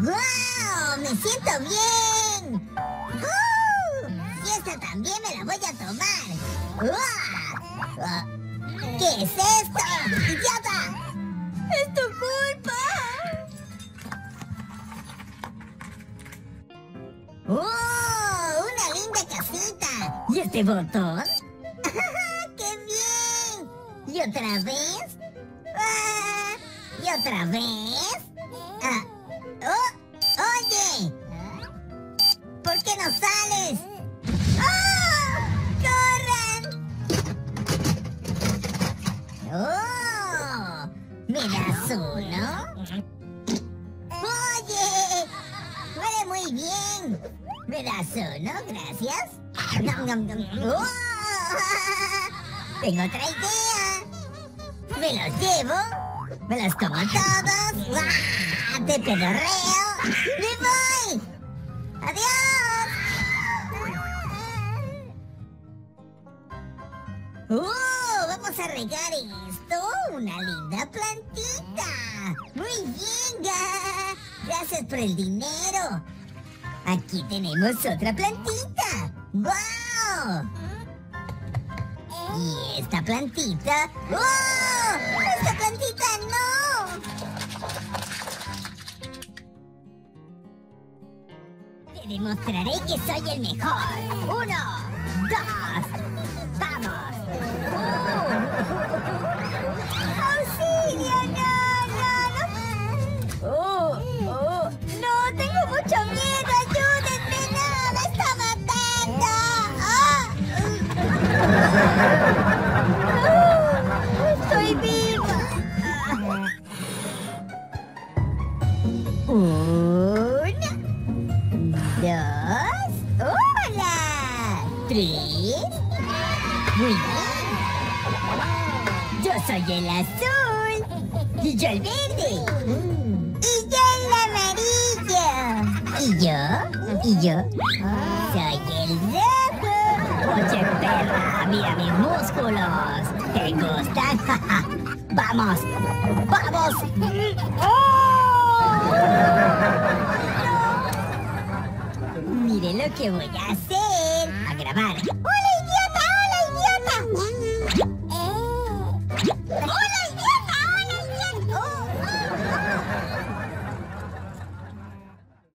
¡Wow! ¡Me siento bien! ¡Y esta también me la voy a tomar! ¿Qué es esto? ¡Idiota! ¡Es tu culpa! ¡Oh! ¡Una linda casita! ¿Y este botón? ¡Qué bien! ¿Y otra vez? ¿Y otra vez? ¡Oye! ¿Por qué no sales? ¡Oh! ¡Corran! ¡Oh! ¿Me das uno? ¡Oye! ¡Huele muy bien! ¿Me das uno? Gracias. ¡Nom, nom, nom! ¡Oh! ¡Tengo otra idea! ¡Me los llevo! ¡Me los como todos! ¡Uah! ¡Te pedorreo! ¡Me voy! ¡Adiós! ¡Vamos a regar esto! ¡Una linda plantita! ¡Muy bien! ¡Gracias por el dinero! ¡Aquí tenemos otra plantita! ¡Wow! Y esta plantita... ¡Oh! ¡Esta plantita no! Te demostraré que soy el mejor. 1, 2, ¡vamos! ¡Auxilio! ¡No, no, no! ¡No, tengo mucho miedo! ¡Ayúdenme! ¡No, me está matando! ¡Oh! Muy bien. Yo soy el azul. Y yo el verde. Y yo el amarillo. Y yo soy el rojo. Oye, perra, mira mis músculos. ¿Te gustan? ¡Vamos! ¡Vamos! ¡Oh! ¡No! Miren lo que voy a hacer. A grabar. ¡Hola,